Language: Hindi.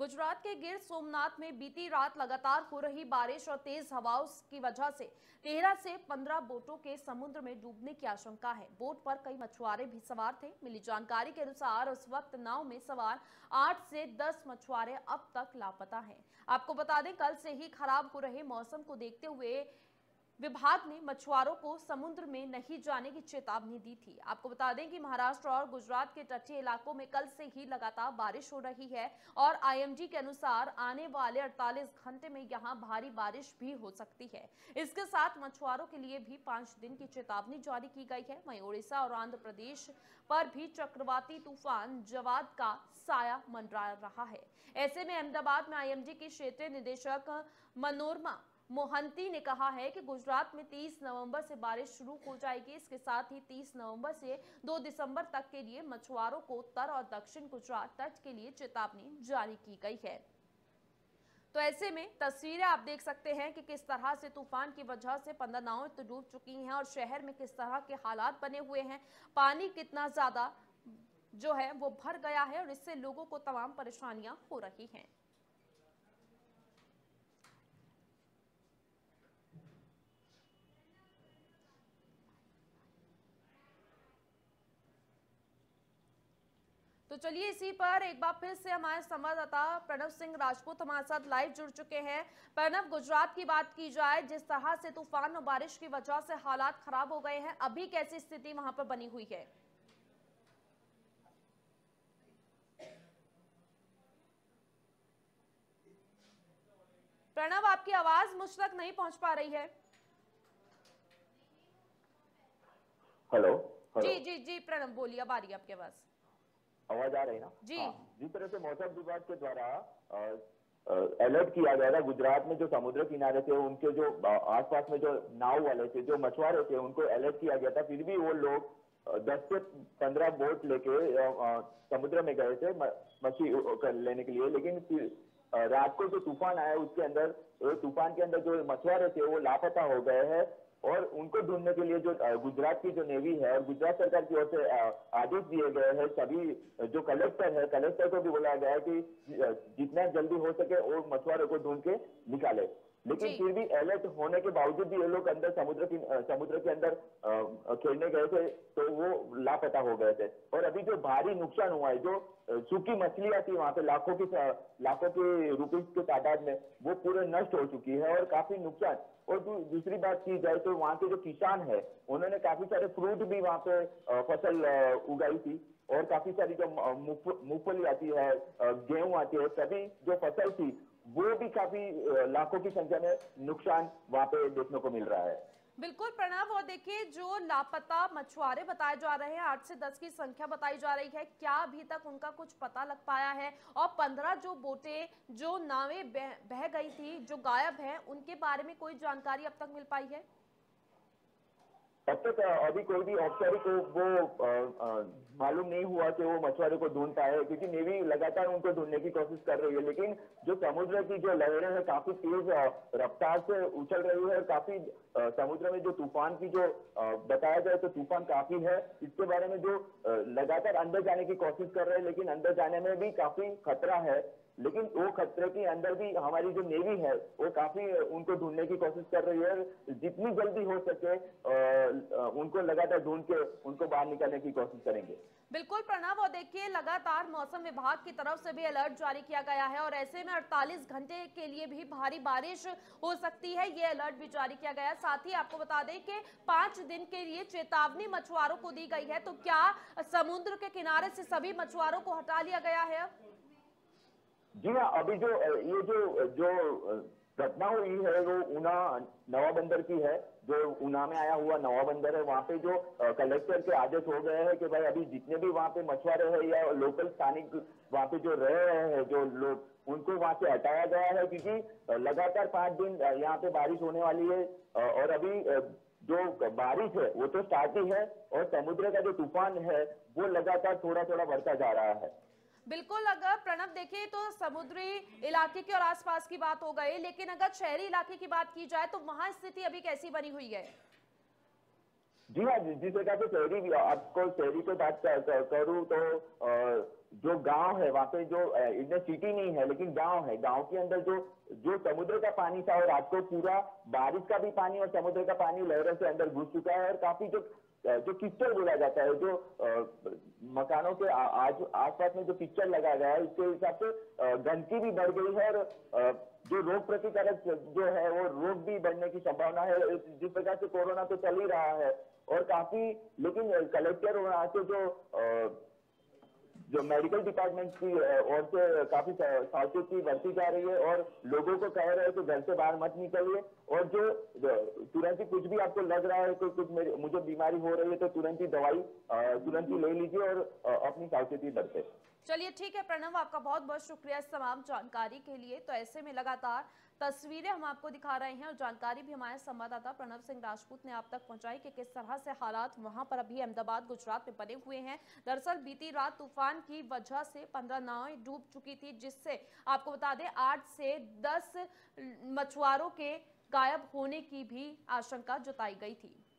गुजरात के गिर सोमनाथ में बीती रात लगातार हो रही बारिश और तेज हवाओं की वजह से 13 से 15 बोटों के समुद्र में डूबने की आशंका है। बोट पर कई मछुआरे भी सवार थे। मिली जानकारी के अनुसार उस वक्त नाव में सवार 8 से 10 मछुआरे अब तक लापता हैं। आपको बता दें, कल से ही खराब हो रहे मौसम को देखते हुए विभाग ने मछुआरों को समुद्र में नहीं जाने की चेतावनी दी थी। आपको बता दें कि महाराष्ट्र और गुजरात के तटीय इलाकों में कल से ही लगातार बारिश हो रही है और आईएमडी के अनुसार आने वाले 48 घंटे में यहां भारी बारिश भी हो सकती है। इसके साथ मछुआरों के लिए भी 5 दिन की चेतावनी जारी की गई है। वहीं उड़ीसा और आंध्र प्रदेश पर भी चक्रवाती तूफान जवाद का साया मंडरा रहा है। ऐसे में अहमदाबाद में आईएमडी के क्षेत्रीय निदेशक मनोरमा मोहंती ने कहा है कि गुजरात में 30 नवंबर से बारिश शुरू हो जाएगी। इसके साथ ही 30 नवंबर से 2 दिसंबर तक के लिए मछुआरों को उत्तर और दक्षिण गुजरात तट के लिए चेतावनी जारी की गई है। तो ऐसे में तस्वीरें आप देख सकते हैं कि किस तरह से तूफान की वजह से 15 नावें तो डूब चुकी हैं और शहर में किस तरह के हालात बने हुए हैं। पानी कितना ज्यादा जो है वो भर गया है और इससे लोगों को तमाम परेशानियां हो रही हैं। तो चलिए इसी पर एक बार फिर से हमारे संवाददाता प्रणव सिंह राजपूत हमारे साथ लाइव जुड़ चुके हैं। प्रणव, गुजरात की बात की जाए, जिस तरह से तूफान और बारिश की वजह से हालात खराब हो गए हैं, अभी कैसी स्थिति वहां पर बनी हुई है? प्रणव, आपकी आवाज मुझ तक नहीं पहुंच पा रही है। हेलो, जी जी जी प्रणव बोलिए, अब आ रही है आपकी आवाज। आवाज आ रही ना जी। जिस तरह से मौसम विभाग के द्वारा अलर्ट किया गया था, गुजरात में जो समुद्र किनारे थे, उनके जो आसपास में जो नाव वाले थे, जो मछुआरे थे, उनको अलर्ट किया गया था। फिर भी वो लोग 10 से 15 बोट लेके समुद्र में गए थे मछली कर लेने के लिए। लेकिन रात को जो तूफान आया, उसके अंदर तूफान के अंदर जो मछुआरे थे वो लापता हो गए हैं और उनको ढूंढने के लिए जो गुजरात की जो नेवी है और गुजरात सरकार की ओर से आदेश दिए गए हैं। सभी जो कलेक्टर है, कलेक्टर को भी बोला गया है कि जितना जल्दी हो सके वो मछुआरों को ढूंढ के निकाले। लेकिन फिर भी अलर्ट होने के बावजूद भी ये लोग अंदर समुद्र के अंदर खेलने गए थे तो वो लापता हो गए थे। और अभी जो भारी नुकसान हुआ है, जो सूखी मछलियां थी वहां पे लाखों के रुपीस के तादाद में, वो पूरे नष्ट हो चुकी है और काफी नुकसान। और दूसरी बात की जाए तो वहाँ के जो किसान है, उन्होंने काफी सारे फ्रूट भी वहाँ पे फसल उगाई थी और काफी सारी जो मूंगफली आती है, गेहूं आती है, सभी जो फसल थी वो भी काफी लाखों की संख्या में नुकसान वहाँ पे देखने को मिल रहा है। बिल्कुल प्रणव, और देखिए जो लापता मछुआरे बताए जा रहे हैं, 8 से 10 की संख्या बताई जा रही है, क्या अभी तक उनका कुछ पता लग पाया है? और 15 जो बोटें, जो नावें बह गई थी, जो गायब हैं, उनके बारे में कोई जानकारी अब तक मिल पाई है? अब तक अभी कोई भी औपचारिक वो मालूम नहीं हुआ कि वो मछुआरे को ढूंढ पाए, क्योंकि नेवी लगातार उनको ढूंढने की कोशिश कर रही है। लेकिन जो समुद्र की जो लहरें हैं काफी तेज रफ्तार से उछल रही है और काफी समुद्र में जो तूफान की जो बताया जाए तो तूफान काफी है, इसके बारे में जो लगातार अंदर जाने की कोशिश कर रहे हैं, लेकिन अंदर जाने में भी काफी खतरा है। लेकिन वो खतरे के अंदर भी हमारी जो नेवी है वो काफी उनको ढूंढने की कोशिश कर रही है। जितनी जल्दी हो सके उनको लगातार ढूंढ के उनको बाहर निकालने की कोशिश करेंगे। बिल्कुल प्रणव, और देखिए लगातार मौसम विभाग की तरफ से भी अलर्ट जारी किया गया है और ऐसे में 48 घंटे के लिए भी भारी बारिश हो सकती है, ये अलर्ट भी जारी किया गया है। साथ ही आपको बता दें कि 5 दिन के लिए चेतावनी मछुआरों को दी गई है। तो क्या समुद्र के किनारे से सभी मछुआरों को हटा लिया गया है? जी हाँ, अभी जो ये जो घटना हुई है वो उना नवा बंदर की है, जो उना में आया हुआ नवा बंदर है। वहाँ पे जो कलेक्टर के आदेश हो गए हैं कि भाई अभी जितने भी वहाँ पे मछुआरे हैं या लोकल स्थानिक वहाँ पे जो रह रहे हैं जो लोग, उनको वहाँ से हटाया गया है, क्योंकि लगातार 5 दिन यहाँ पे बारिश होने वाली है। और अभी जो बारिश है वो तो स्टार्ट ही है और समुद्र का जो तूफान है वो लगातार थोड़ा थोड़ा बढ़ता जा रहा है। बिल्कुल, अगर प्रणव देखें तो समुद्री इलाके की और आसपास की बात हो गई, लेकिन अगर शहरी इलाके की बात की जाए तो वहां स्थिति अभी कैसी बनी हुई है? जी हाँ जी, जिस जगह पे शहरी, आपको शहरी के बात करूँ तो जो गांव है वहाँ पे जो इधर सिटी नहीं है लेकिन गांव है, गांव के अंदर जो समुद्र का पानी था और रात को पूरा बारिश का भी पानी और समुद्र का पानी लहरों से अंदर घुस चुका है और काफी जो किच्चर बोला जाता है, जो मकानों के आसपास में जो किच्चर लगा गया है उसके हिसाब से गंदगी भी बढ़ गई है और जो रोग प्रतिकारक जो है वो रोग भी बढ़ने की संभावना है। जिस प्रकार से कोरोना तो चल ही रहा है और काफी, लेकिन कलेक्टर और यहाँ से जो मेडिकल डिपार्टमेंट की ओर से काफी सावचेती बरती जा रही है और लोगों को कह रहे हैं कि घर से बाहर मत निकलिए और जो तुरंत ही कुछ भी आपको लग रहा है कि कुछ मुझे बीमारी हो रही है तो तुरंत ही दवाई तुरंत ही ले लीजिए और अपनी सावचेती बरते। चलिए ठीक है प्रणव, आपका बहुत बहुत शुक्रिया इस तमाम जानकारी के लिए। तो ऐसे में लगातार तस्वीरें हम आपको दिखा रहे हैं और जानकारी भी हमारे संवाददाता प्रणव सिंह राजपूत ने आप तक पहुंचाई कि किस तरह से हालात वहां पर अभी अहमदाबाद गुजरात में बने हुए हैं। दरअसल बीती रात तूफान की वजह से 15 नावें डूब चुकी थी, जिससे आपको बता दें 8 से 10 मछुआरों के गायब होने की भी आशंका जताई गई थी।